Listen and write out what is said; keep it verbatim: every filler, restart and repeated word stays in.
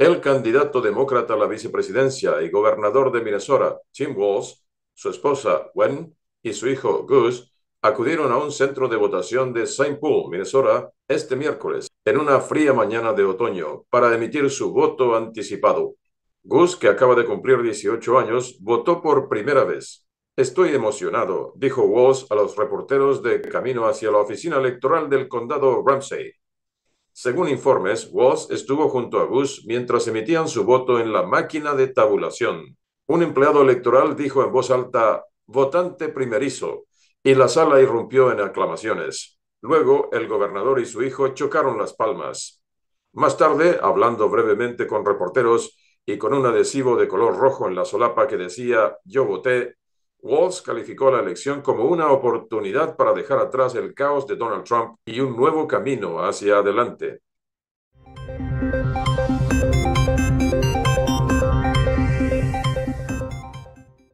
El candidato demócrata a la vicepresidencia y gobernador de Minnesota, Tim Walz, su esposa Gwen y su hijo Gus acudieron a un centro de votación de Saint Paul, Minnesota, este miércoles, en una fría mañana de otoño, para emitir su voto anticipado. Gus, que acaba de cumplir dieciocho años, votó por primera vez. «Estoy emocionado», dijo Walz a los reporteros de camino hacia la oficina electoral del condado Ramsey. Según informes, Walz estuvo junto a Gus mientras emitían su voto en la máquina de tabulación. Un empleado electoral dijo en voz alta, «Votante primerizo», y la sala irrumpió en aclamaciones. Luego, el gobernador y su hijo chocaron las palmas. Más tarde, hablando brevemente con reporteros y con un adhesivo de color rojo en la solapa que decía «Yo voté», Walz calificó la elección como una oportunidad para dejar atrás el caos de Donald Trump y un nuevo camino hacia adelante.